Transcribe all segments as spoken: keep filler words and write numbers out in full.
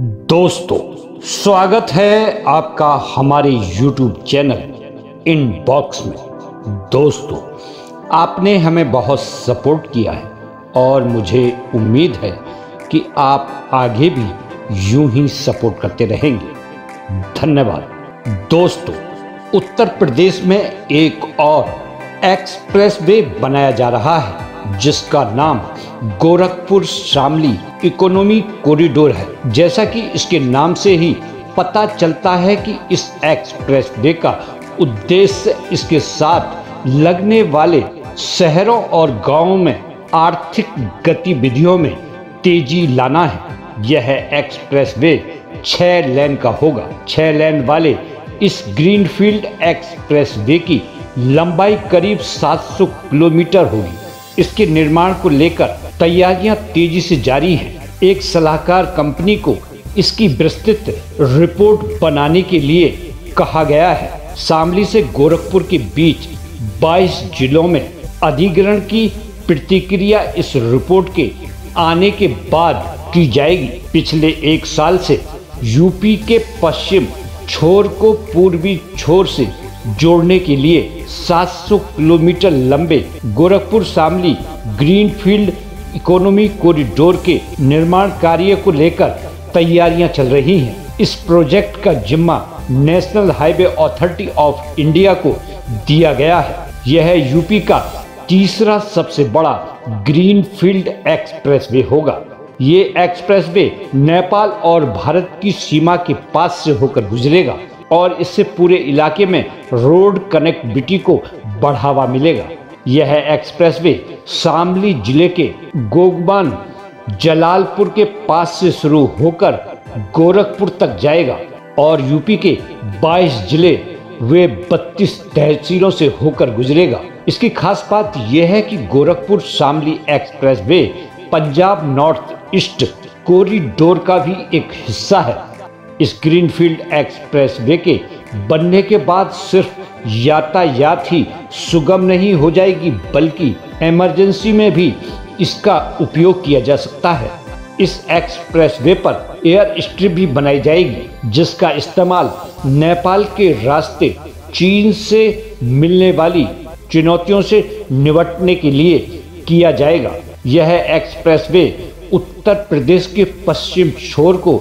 दोस्तों स्वागत है आपका हमारे YouTube चैनल इनबॉक्स में। दोस्तों आपने हमें बहुत सपोर्ट किया है और मुझे उम्मीद है कि आप आगे भी यूं ही सपोर्ट करते रहेंगे। धन्यवाद। दोस्तों उत्तर प्रदेश में एक और एक्सप्रेसवे बनाया जा रहा है जिसका नाम गोरखपुर शामली इकोनॉमी कॉरिडोर है। जैसा कि इसके नाम से ही पता चलता है कि इस एक्सप्रेसवे का उद्देश्य इसके साथ लगने वाले शहरों और गांवों में आर्थिक गतिविधियों में तेजी लाना है। यह एक्सप्रेसवे छह लेन का होगा। छह लेन वाले इस ग्रीनफील्ड एक्सप्रेसवे की लंबाई करीब सात सौ किलोमीटर होगी। इसके निर्माण को लेकर तैयारियां तेजी से जारी हैं। एक सलाहकार कंपनी को इसकी विस्तृत रिपोर्ट बनाने के लिए कहा गया है। शामली से गोरखपुर के बीच बाईस जिलों में अधिग्रहण की प्रतिक्रिया इस रिपोर्ट के आने के बाद की जाएगी। पिछले एक साल से यूपी के पश्चिम छोर को पूर्वी छोर से जोड़ने के लिए सात सौ किलोमीटर लंबे Gorakhpur Shamli greenfield economy corridor के निर्माण कार्य को लेकर तैयारियां चल रही हैं। इस प्रोजेक्ट का जिम्मा national highway authority of India को दिया गया है। यह यूपी का तीसरा सबसे बड़ा ग्रीनफील्ड एक्सप्रेसवे होगा। ये एक्सप्रेसवे नेपाल और भारत की सीमा के पास से होकर गुजरेगा और इससे पूरे इलाके में रोड कनेक्टिविटी को बढ़ावा मिलेगा। यह एक्सप्रेसवे शामली जिले के गोगवान जलालपुर के पास से शुरू होकर गोरखपुर तक जाएगा और यूपी के बाईस जिले वे बत्तीस तहसीलों से होकर गुजरेगा। इसकी खास बात यह है कि Gorakhpur Shamli expressway Punjab north east corridor का भी एक हिस्सा है। इस ग्रीनफील्ड एक्सप्रेसवे के बनने के बाद सिर्फ यातायात ही सुगम नहीं हो जाएगी बल्कि इमरजेंसी में भी इसका उपयोग किया जा सकता है। इस एक्सप्रेसवे पर एयर स्ट्रिप भी बनाई जाएगी जिसका इस्तेमाल नेपाल के रास्ते चीन से मिलने वाली चुनौतियों से निपटने के लिए किया जाएगा। यह एक्सप्रेसवे उत्तर प्रदेश के पश्चिम छोर को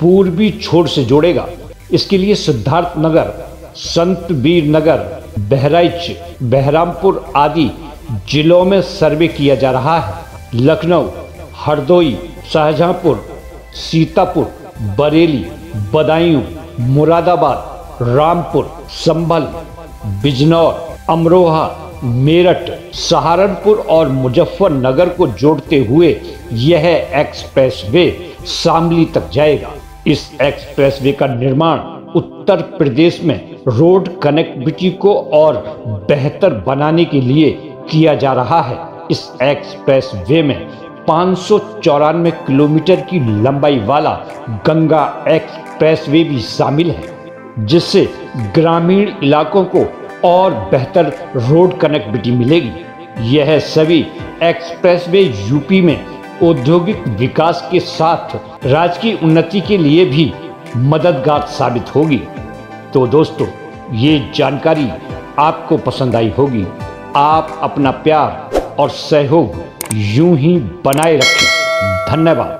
पूर्वी छोर से जोड़ेगा। इसके लिए सिद्धार्थ नगर, संत वीर नगर, बहराइच, बहरामपुर आदि जिलों में सर्वे किया जा रहा है। लखनऊ, हरदोई, शाहजहांपुर, सीतापुर, बरेली, बदायूं, मुरादाबाद, रामपुर, संभल, बिजनौर, अमरोहा, मेरठ, सहारनपुर और मुजफ्फरनगर को जोड़ते हुए यह एक्सप्रेसवे शामली तक जाएगा। इस एक्सप्रेसवे का निर्माण उत्तर प्रदेश में रोड कनेक्टिविटी को और बेहतर बनाने के लिए किया जा रहा है। इस एक्सप्रेसवे में पाँच सौ चौरानवे किलोमीटर की लंबाई वाला गंगा एक्सप्रेसवे भी शामिल है जिससे ग्रामीण इलाकों को और बेहतर रोड कनेक्टिविटी मिलेगी। यह सभी एक्सप्रेसवे यूपी में औद्योगिक विकास के साथ राज्य की उन्नति के लिए भी मददगार साबित होगी। तो दोस्तों ये जानकारी आपको पसंद आई होगी। आप अपना प्यार और सहयोग यूं ही बनाए रखें। धन्यवाद।